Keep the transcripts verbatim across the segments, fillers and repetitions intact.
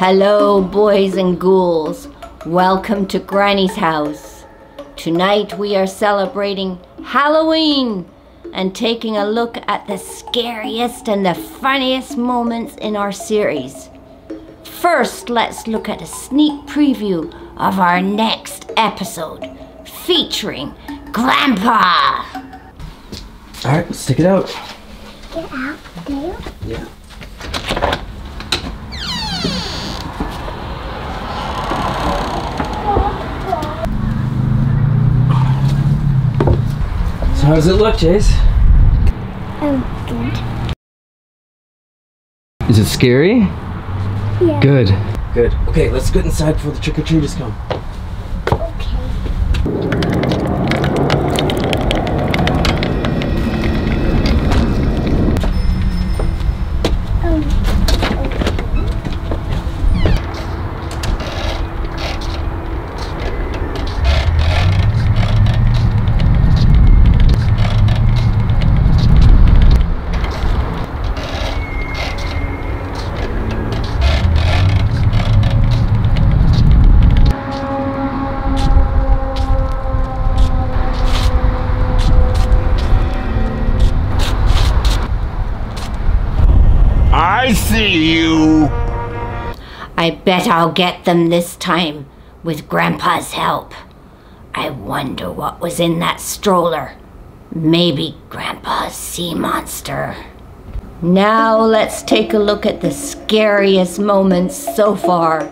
Hello, boys and ghouls. Welcome to Granny's House. Tonight we are celebrating Halloween and taking a look at the scariest and the funniest moments in our series. First, let's look at a sneak preview of our next episode featuring GRANDPA. All right, let's take it out. Get out, Dale? Yeah. So how does it look, Chase? Oh, good. Is it scary? Yeah. Good. Good. Okay, let's get inside before the trick-or-treaters come. I see you. I bet I'll get them this time with Grandpa's help. I wonder what was in that stroller. Maybe Grandpa's sea monster. Now let's take a look at the scariest moments so far.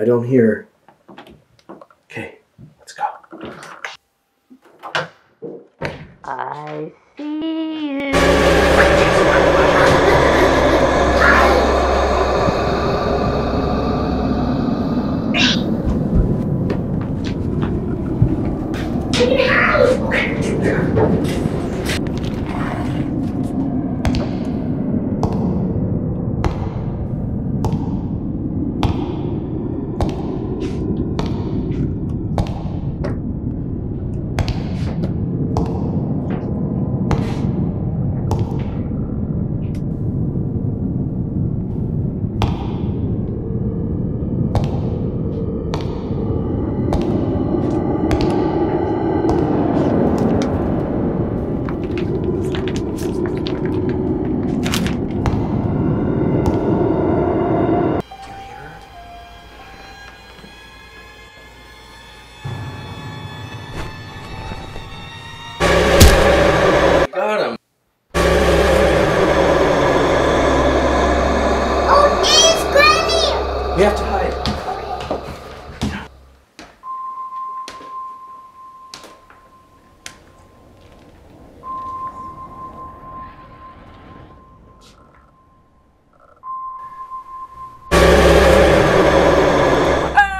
I don't hear. Okay, let's go. I see you. We have to hide. Ah,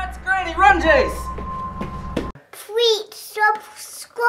it's Granny! Run, Jace! Please subscribe.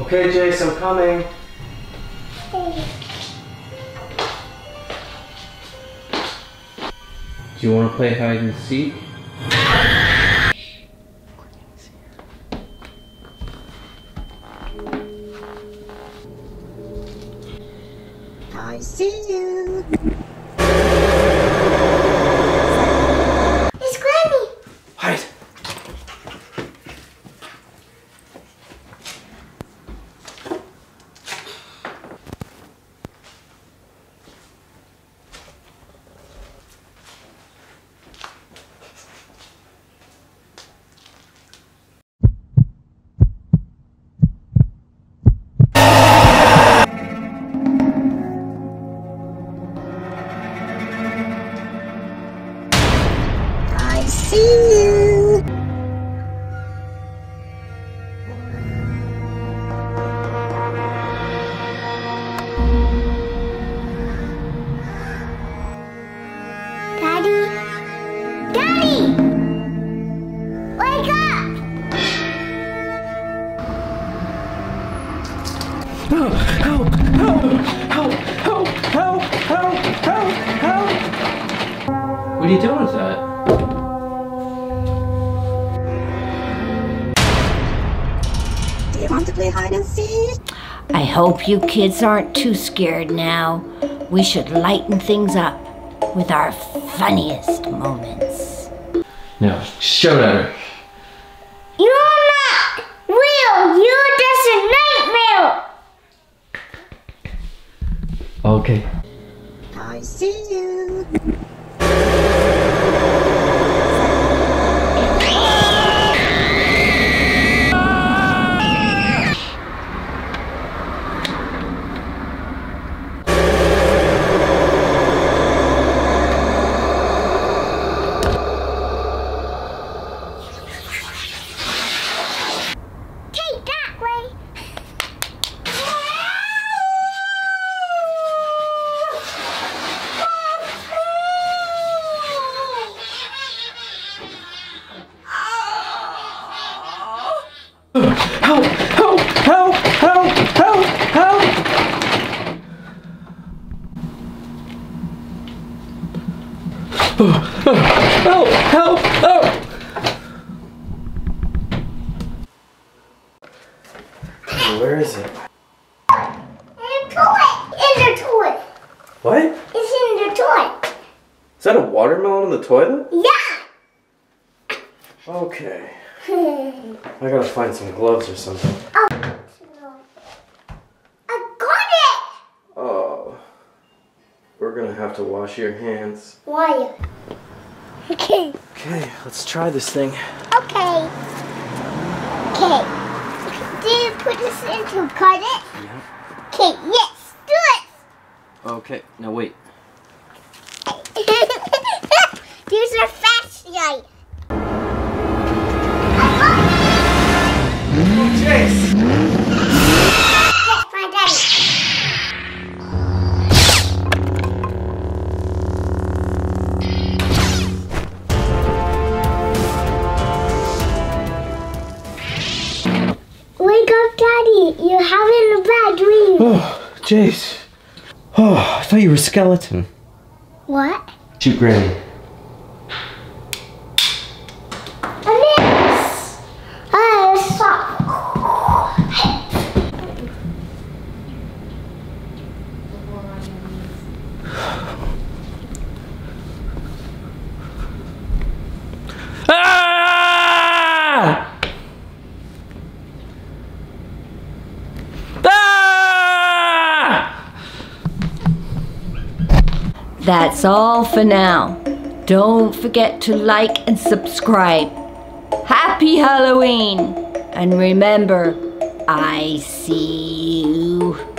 Okay, Jace, I'm coming. Hey. Do you want to play hide and seek? I see you. It's Granny. Hide. Oh, help! Help! Help! Help! Help! Help! Help! Help! What are you doing with that? Do you want to play hide and seek? I hope you kids aren't too scared now. We should lighten things up with our funniest moments. No, shout at her. You're not real. You're just a nightmare. Okay. I see you. Help! Help! Help! Help! Help! Help! Oh, oh, help! Help! Help! Where is it? In the toilet! In the toilet! What? It's in the toilet! Is that a watermelon in the toilet? Yeah! Okay. I gotta find some gloves or something. Oh, I got it! Oh, we're gonna have to wash your hands. Why? Okay. Okay, let's try this thing. Okay. Okay. Do you put this in to cut it? Yeah. Okay, yes, do it! Okay, now wait. Use your flashlight. Yes. Wake up, Daddy! You're having a bad dream. Oh, Jace. Oh, I thought you were a skeleton. What? Shoot, Granny. That's all for now. Don't forget to like and subscribe. Happy Halloween! And remember, I see you.